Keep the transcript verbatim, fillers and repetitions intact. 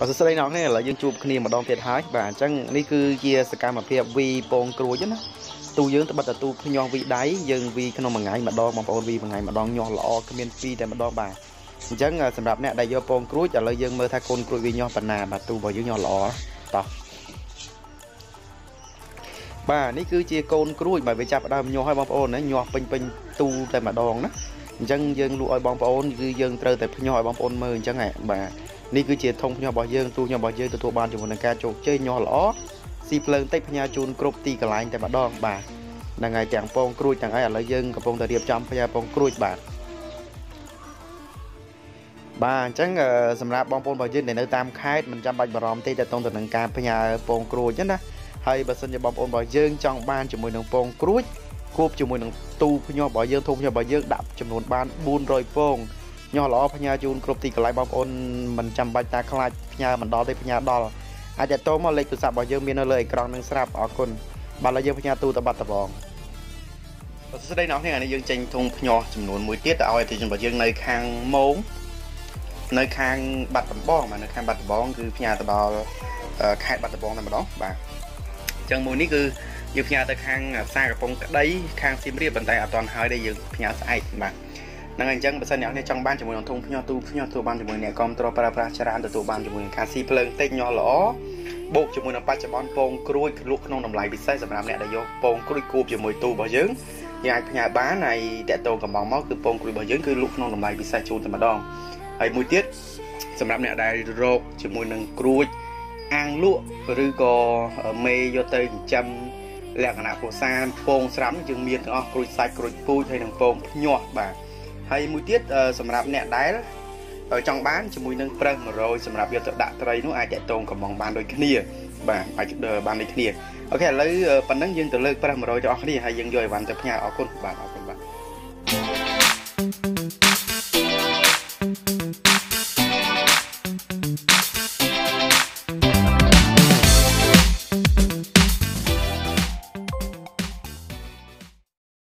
Ở sơ đây nói nghe là dân chụp khniem mà đong thiệt hái và chăng ní cứ chia sạc cam mà phê vì bồn cua chứ nó tu dưỡng tới bắt là tu nhon vì đáy dân vì cái nông mà ngày mà đo mà bồn vì mà ngày mà đo nhon lọ cái men phi để mà đo bà chăng là sầm đạp nè đại do bồn cua trả lời dân mơ thay côn cua vì nhon phần nào mà tu vào dưỡng nhon lọ tao bà ní cứ chia côn cua mà về chạp đam nhon hai bông bồn đấy nhon pin pin tu để mà đo nó chăng dân lụi bông bồn cứ dân trơ tại nhon hai bông bồn mơ chăng này bà Ni cứ chỉ thông nhau bảo dương tu nhau bảo dương tu ban chụp một ca chụp chơi nhau lỏ xì phơi tay phe nhau chun cướp ti cả lại tại mặt đo bà là ngày chẳng pong cruy chẳng ai ở lại dương cả pong thời điểm trăm phe nhau pong cruy bà bà chẳng ở sầm rạp pong pong bảo dương để nơi tam khai mình trăm bạch bảo ròm tê tại tông từ nâng ca phe nhau pong cruy chứ đó hay bà xin cho pong pong bảo dương trong ban chụp một nâng pong cruy cướp chụp một nâng tu phe nhau bảo dương thung nhau bảo dương đạp chụp một ban buôn rồi pong nhỏ lọ pha nhà chun cướp tì cả lại bom ôn mình chăm bạch ta khai nhà mình đo đây pha nhà đo ai để tôm mà lấy từ sạp bảo dương miền nơi còn nâng sạp ở con bà lấy dương pha nhà tu tập bát tập bòn. Sau đây nói thế này dương tranh thùng nhỏ chấm nón mũi tiết ao thì chừng bảo dương nơi khang mống nơi khang bát tập bòn mà nơi khang bát tập bòn cứ pha nhà tập bò khai bát tập bòn nằm đó bà chừng mũi ní cứ dương pha nhà từ khang xa cả phong đấy khang sim riêng vận tải ở toàn hai đây dương pha nhà sai mà năng anh chẳng bớt sân nhảy này trong ban chỉ muốn thông phi nhau tu phi nhau tu ban chỉ muốn này com trò para para chả ăn tu ban chỉ muốn cá si phơi tết nhau lỏ bộ chỉ muốn làm ba chỉ bón pong cối lụa non nằm lại bị say sầm làm này để vô pong cối cua chỉ muốn tu bảo dưỡng nhà nhà bá này để tô cầm bóng máu cứ pong cối bảo dưỡng cứ lụa non nằm lại bị say chôn từ mặt đòn ấy mùi tiết sầm làm này đại rộ chỉ muốn nâng cối ăn lụa rồi có mê vô tây châm lẹ cả nạp của sa pong sắm chừng miên thằng cối say cối pui hay thằng pong nhọt bà hay mũi tiết sầm rạp nẹt đáy ở trong bán chỉ mũi nâng prang mà rồi sầm rạp giờ tự đạ tây nó ai chạy tôm cầm mòng bàn đôi kia nè và ai đờ bàn đôi kia ok lấy phần nâng dương tự lực prang mà rồi cho kia hay dương rồi bàn tập nhà ở con bạn ở con bạn